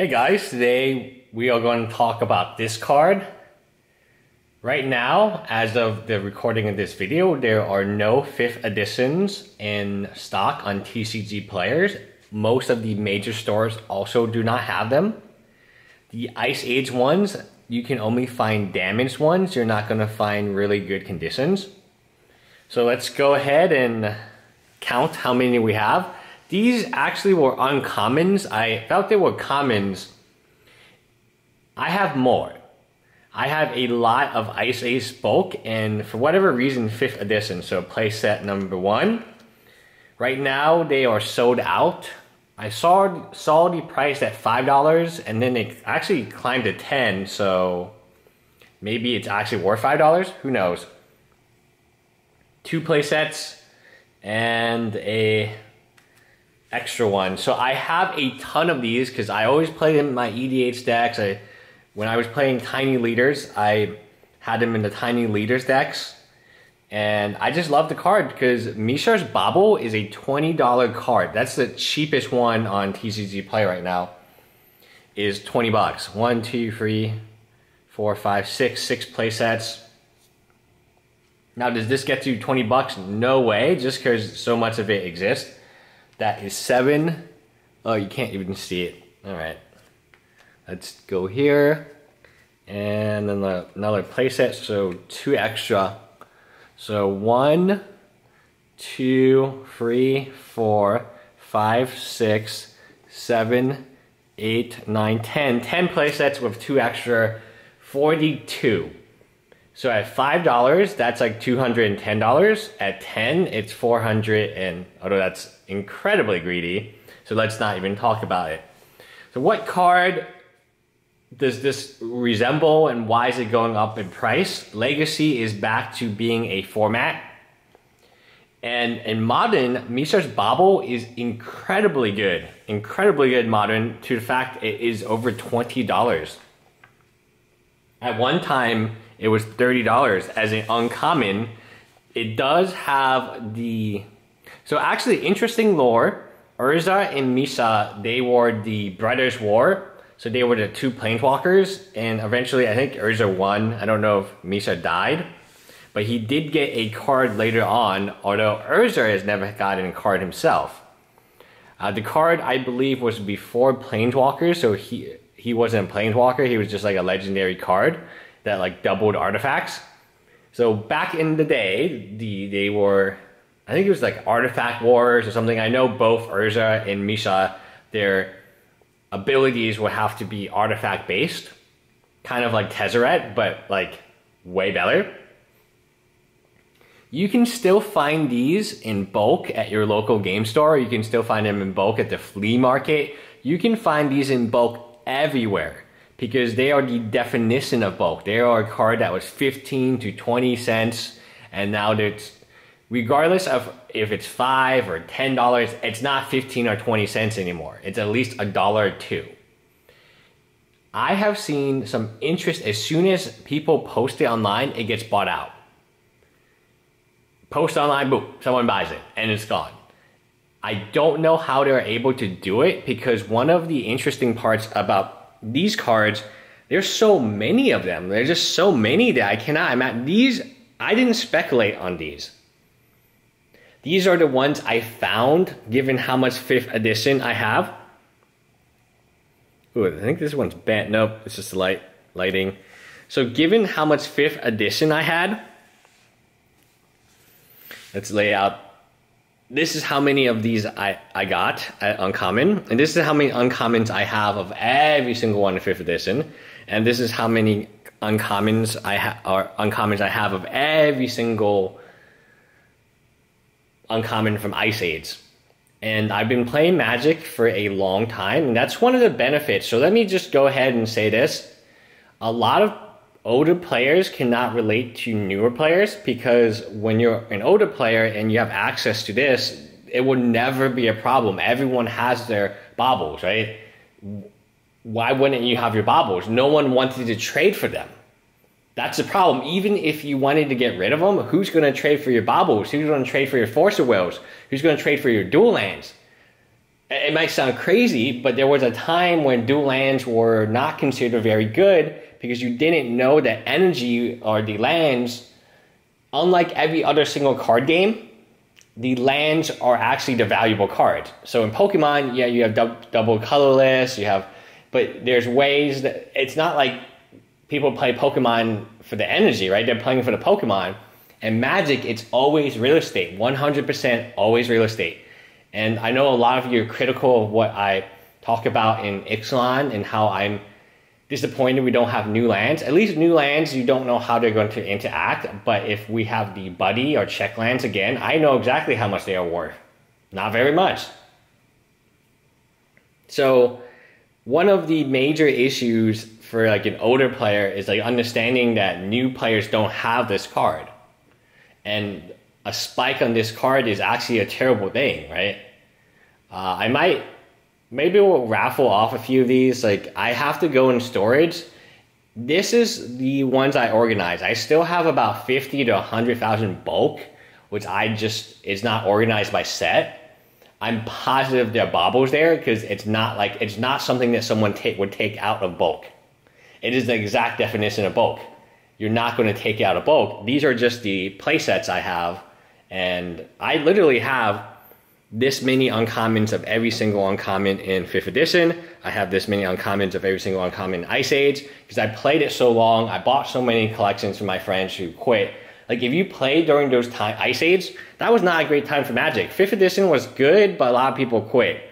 Hey guys, today we are going to talk about this card. Right now, as of the recording of this video, there are no 5th editions in stock on TCG players. Most of the major stores also do not have them. The Ice Age ones, you can only find damaged ones. You're not going to find really good conditions. So let's go ahead and count how many we have. These actually were uncommons. I felt they were commons. I have more. I have a lot of Ice Age bulk, and for whatever reason, 5th edition, so playset number 1. Right now, they are sold out. I saw the price at $5, and then it actually climbed to $10, so maybe it's actually worth $5. Who knows? 2 playsets and a extra one. So I have a ton of these because I always play them in my EDH decks. When I was playing Tiny Leaders, I had them in the Tiny Leaders decks. And I just love the card because Mishra's Bauble is a $20 card. That's the cheapest one on TCG Play right now, is 20 bucks. 1, 2, 3, 4, 5, 6, 6 play sets. Now, does this get to 20 bucks? No way, just because so much of it exists. That is 7. Oh, you can't even see it. All right. Let's go here. And then another playset, so 2 extra. So 1, 2, 3, 4, 5, 6, 7, 8, 9, 10. 10 playsets with 2 extra, 42. So at $5, that's like $210. At 10, it's 400, and although that's incredibly greedy, so let's not even talk about it. So what card does this resemble, and why is it going up in price? Legacy is back to being a format. And in Modern, Mishra's Bauble is incredibly good Modern, to the fact it is over $20. At one time, it was $30 as an uncommon. It does have the... So actually, interesting lore, Urza and Misa, they were the Brothers' War. So they were the 2 planeswalkers, and eventually I think Urza won. I don't know if Misa died, but he did get a card later on, although Urza has never gotten a card himself. The card, I believe, was before Planeswalker, so he wasn't a Planeswalker, he was just like a legendary card that like doubled artifacts. So back in the day, they were, I think it was like Artifact Wars or something. I know both Urza and Misa, their abilities will have to be artifact based, kind of like Tezzeret, but like way better. You can still find these in bulk at your local game store. You can still find them in bulk at the flea market. You can find these in bulk everywhere, because they are the definition of bulk. They are a card that was 15 to 20 cents, and now it's, regardless of if it's $5 or $10, it's not 15 or 20 cents anymore. It's at least $1 or $2. I have seen some interest. As soon as people post it online, it gets bought out. Post online, boom, someone buys it, and it's gone. I don't know how they're able to do it, because one of the interesting parts about these cards, there's so many of them. There's just so many that I cannot imagine. These, I didn't speculate on these. These are the ones I found, given how much 5th edition I have. Ooh, I think this one's bent. Nope, it's just lighting. So given how much 5th edition I had, let's lay out. This is how many of these I got at uncommon, and this is how many uncommons I have of every single one in 5th edition, and this is how many uncommons I have of every single uncommon from Ice Age. And I've been playing Magic for a long time, and that's one of the benefits. So let me just go ahead and say this. A lot of older players cannot relate to newer players, because when you're an older player and you have access to this, it will never be a problem. Everyone has their baubles, right? Why wouldn't you have your baubles? No one wanted to trade for them. That's the problem. Even if you wanted to get rid of them, who's going to trade for your baubles? Who's going to trade for your Force of Wills? Who's going to trade for your dual lands? It might sound crazy, but there was a time when dual lands were not considered very good because you didn't know that energy or the lands, unlike every other single card game, the lands are actually the valuable card. So in Pokemon, yeah, you have double colorless, you have, but there's ways that it's not like people play Pokemon for the energy, right? They're playing for the Pokemon. And Magic, it's always real estate, 100% always real estate. And I know a lot of you are critical of what I talk about in Ixalan and how I'm disappointed we don't have new lands. At least new lands, you don't know how they're going to interact. But if we have the buddy or check lands again, I know exactly how much they are worth. Not very much. So one of the major issues for like an older player is like understanding that new players don't have this card. And a spike on this card is actually a terrible thing, right? Maybe we'll raffle off a few of these. Like, I have to go in storage. This is the ones I organize. I still have about 50 to 100,000 bulk, which it's not organized by set. I'm positive there are baubles there because it's not something that someone would take out of bulk. It is the exact definition of bulk. You're not going to take out of bulk. These are just the play sets I have. And I literally have this many uncommons of every single uncommon in 5th edition. I have this many uncommons of every single uncommon in Ice Age because I played it so long. I bought so many collections from my friends who quit. Like if you played during those time Ice Age, that was not a great time for Magic. 5th edition was good, but a lot of people quit.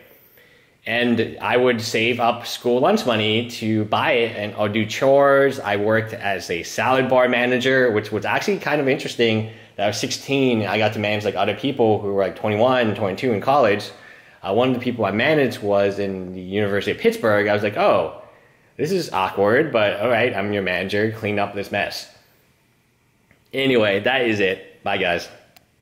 And I would save up school lunch money to buy it and I'll do chores. I worked as a salad bar manager, which was actually kind of interesting. I was 16, I got to manage like other people who were like 21, 22 in college. One of the people I managed was in the University of Pittsburgh. I was like, oh, this is awkward, but all right, I'm your manager, clean up this mess. Anyway, that is it. Bye guys.